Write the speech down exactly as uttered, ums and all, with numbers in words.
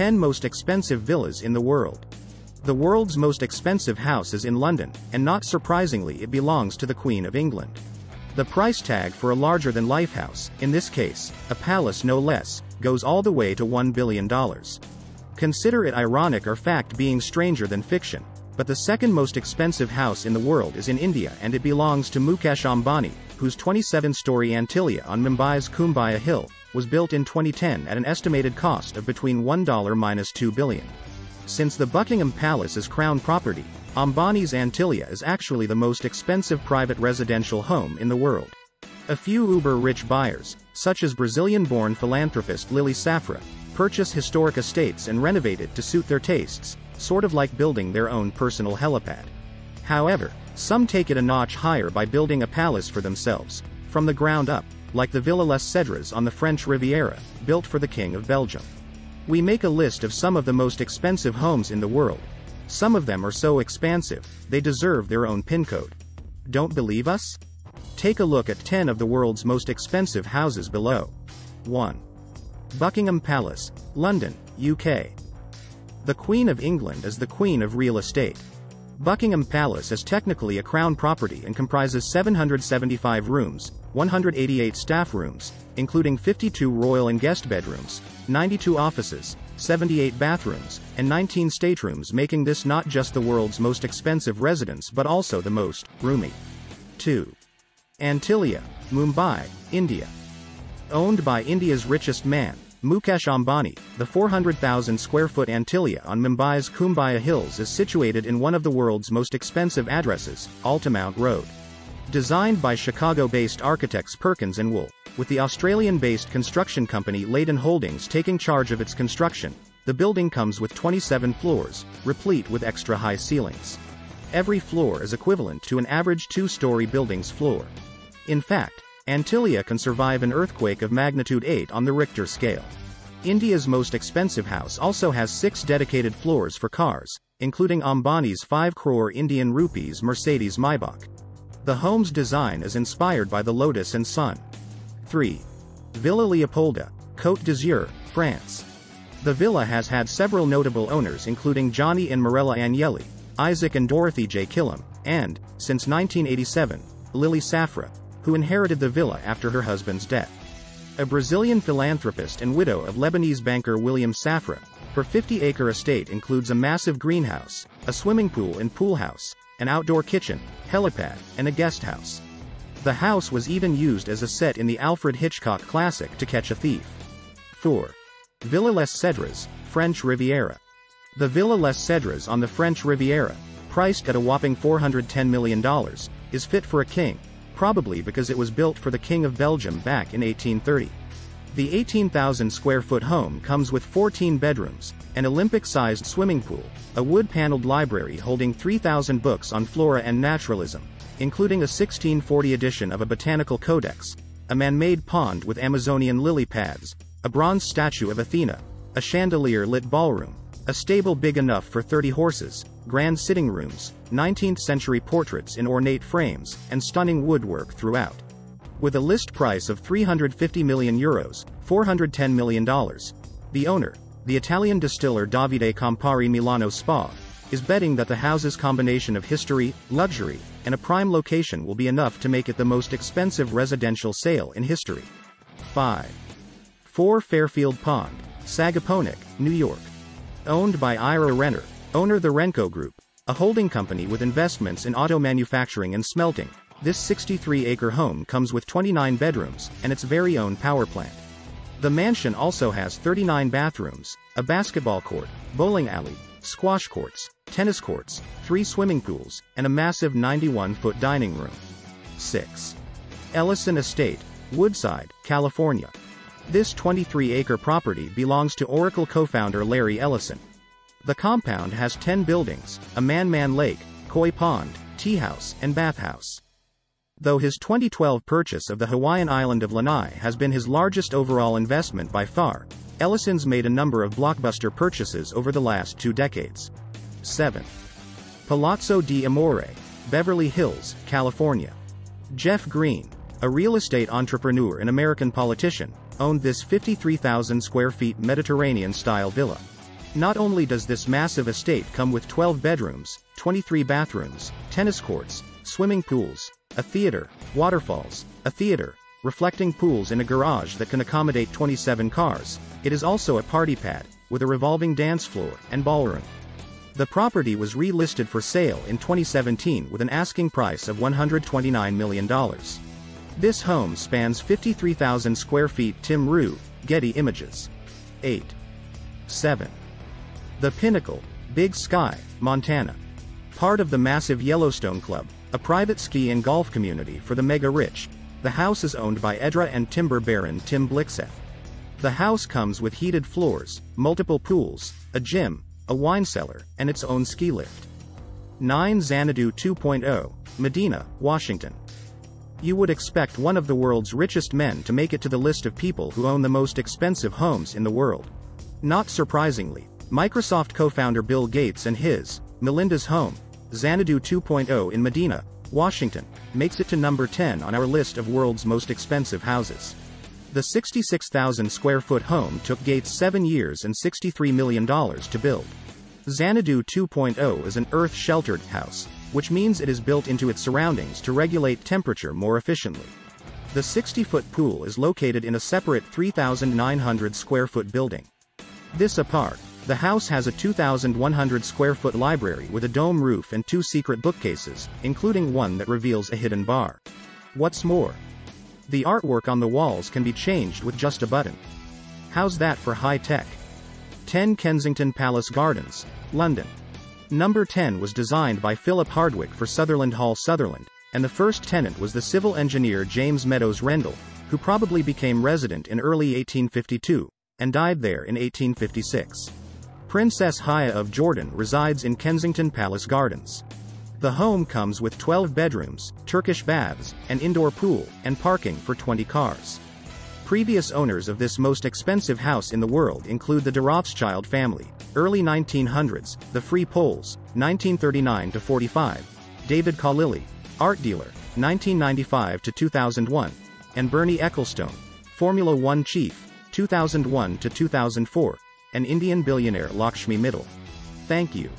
ten most expensive villas in the world. The world's most expensive house is in London, and not surprisingly it belongs to the Queen of England. The price tag for a larger-than-life house, in this case, a palace no less, goes all the way to one billion dollars. Consider it ironic or fact being stranger than fiction, but the second most expensive house in the world is in India, and it belongs to Mukesh Ambani, whose twenty-seven-story Antilia on Mumbai's Kumbhala Hill was built in twenty ten at an estimated cost of between one and two billion dollars. Since the Buckingham Palace is Crown property, Ambani's Antilia is actually the most expensive private residential home in the world. A few uber-rich buyers, such as Brazilian-born philanthropist Lily Safra, purchase historic estates and renovate it to suit their tastes, sort of like building their own personal helipad. However, some take it a notch higher by building a palace for themselves, from the ground up, like the Villa Les Cedres on the French Riviera, built for the King of Belgium. We make a list of some of the most expensive homes in the world. Some of them are so expansive, they deserve their own pin code. Don't believe us? Take a look at ten of the world's most expensive houses below. one. Buckingham Palace, London, U K. The Queen of England is the Queen of Real Estate. Buckingham Palace is technically a Crown property and comprises seven hundred seventy-five rooms, one hundred eighty-eight staff rooms, including fifty-two royal and guest bedrooms, ninety-two offices, seventy-eight bathrooms, and nineteen staterooms, making this not just the world's most expensive residence but also the most roomy. two. Antilia, Mumbai, India. Owned by India's richest man, Mukesh Ambani, the four hundred thousand square foot Antilia on Mumbai's Kumbhala Hills is situated in one of the world's most expensive addresses, Altamount Road. Designed by Chicago-based architects Perkins and Wool, with the Australian-based construction company Leyden Holdings taking charge of its construction, the building comes with twenty-seven floors, replete with extra-high ceilings. Every floor is equivalent to an average two-story building's floor. In fact, Antilia can survive an earthquake of magnitude eight on the Richter scale. India's most expensive house also has six dedicated floors for cars, including Ambani's five crore Indian rupees Mercedes Maybach. The home's design is inspired by the lotus and sun. three. Villa Leopolda, Côte d'Azur, France. The villa has had several notable owners including Johnny and Mirella Agnelli, Isaac and Dorothy J. Killam, and, since nineteen eighty-seven, Lily Safra, who inherited the villa after her husband's death. A Brazilian philanthropist and widow of Lebanese banker William Safra, her fifty-acre estate includes a massive greenhouse, a swimming pool and pool house, an outdoor kitchen, helipad, and a guest house. The house was even used as a set in the Alfred Hitchcock classic To Catch a Thief. four. Villa Les Cedres, French Riviera. The Villa Les Cedres on the French Riviera, priced at a whopping four hundred ten million dollars, is fit for a king, probably because it was built for the King of Belgium back in eighteen thirty. The eighteen thousand square foot home comes with fourteen bedrooms, an Olympic-sized swimming pool, a wood-paneled library holding three thousand books on flora and naturalism, including a sixteen forty edition of a botanical codex, a man-made pond with Amazonian lily pads, a bronze statue of Athena, a chandelier-lit ballroom, a stable big enough for thirty horses, grand sitting rooms, nineteenth-century portraits in ornate frames, and stunning woodwork throughout. With a list price of three hundred fifty million euros, four hundred ten million dollars, the owner, the Italian distiller Davide Campari Milano Spa, is betting that the house's combination of history, luxury, and a prime location will be enough to make it the most expensive residential sale in history. five. Four Fairfield Pond, Sagaponack, New York. Owned by Ira Renner, owner of the Renko Group, a holding company with investments in auto manufacturing and smelting, this sixty-three acre home comes with twenty-nine bedrooms and its very own power plant. The mansion also has thirty-nine bathrooms, a basketball court, bowling alley, squash courts, tennis courts, three swimming pools, and a massive ninety-one foot dining room. six. Ellison Estate, Woodside, California. This twenty-three acre property belongs to Oracle co-founder Larry Ellison. The compound has ten buildings, a man-man lake, koi pond, tea house, and bathhouse. Though his twenty twelve purchase of the Hawaiian island of Lanai has been his largest overall investment by far, Ellison's made a number of blockbuster purchases over the last two decades. seven. Palazzo di Amore, Beverly Hills, California. Jeff Green, a real estate entrepreneur and American politician, owned this fifty-three thousand square feet Mediterranean-style villa. Not only does this massive estate come with twelve bedrooms, twenty-three bathrooms, tennis courts, swimming pools, a theater, waterfalls, a theater, reflecting pools and a garage that can accommodate twenty-seven cars, it is also a party pad, with a revolving dance floor and ballroom. The property was relisted for sale in twenty seventeen with an asking price of one hundred twenty-nine million dollars. This home spans fifty-three thousand square feet. Tim Rue, Getty Images. eight seven. The Pinnacle, Big Sky, Montana. Part of the massive Yellowstone Club, a private ski and golf community for the mega-rich, the house is owned by Edra and timber baron Tim Blixeth. The house comes with heated floors, multiple pools, a gym, a wine cellar, and its own ski lift. nine Xanadu two point oh, Medina, Washington. You would expect one of the world's richest men to make it to the list of people who own the most expensive homes in the world. Not surprisingly, Microsoft co-founder Bill Gates and his, Melinda's home, Xanadu two point oh in Medina, Washington, makes it to number ten on our list of world's most expensive houses. The sixty-six thousand square foot home took Gates seven years and sixty-three million dollars to build. Xanadu two point oh is an earth-sheltered house, which means it is built into its surroundings to regulate temperature more efficiently. The sixty-foot pool is located in a separate three thousand nine hundred square foot building. This apart, the house has a two thousand one hundred square foot library with a dome roof and two secret bookcases, including one that reveals a hidden bar. What's more, the artwork on the walls can be changed with just a button. How's that for high tech? ten Kensington Palace Gardens, London. Number ten was designed by Philip Hardwick for Sutherland Hall Sutherland, and the first tenant was the civil engineer James Meadows Rendell, who probably became resident in early eighteen fifty-two, and died there in eighteen fifty-six. Princess Haya of Jordan resides in Kensington Palace Gardens. The home comes with twelve bedrooms, Turkish baths, an indoor pool, and parking for twenty cars. Previous owners of this most expensive house in the world include the de Rothschild family, early nineteen hundreds, the Free Poles, nineteen thirty-nine to forty-five, David Callilly, art dealer, nineteen ninety-five to two thousand one, and Bernie Ecclestone, Formula One chief, two thousand one to two thousand four, and Indian billionaire Lakshmi Mittal. Thank you.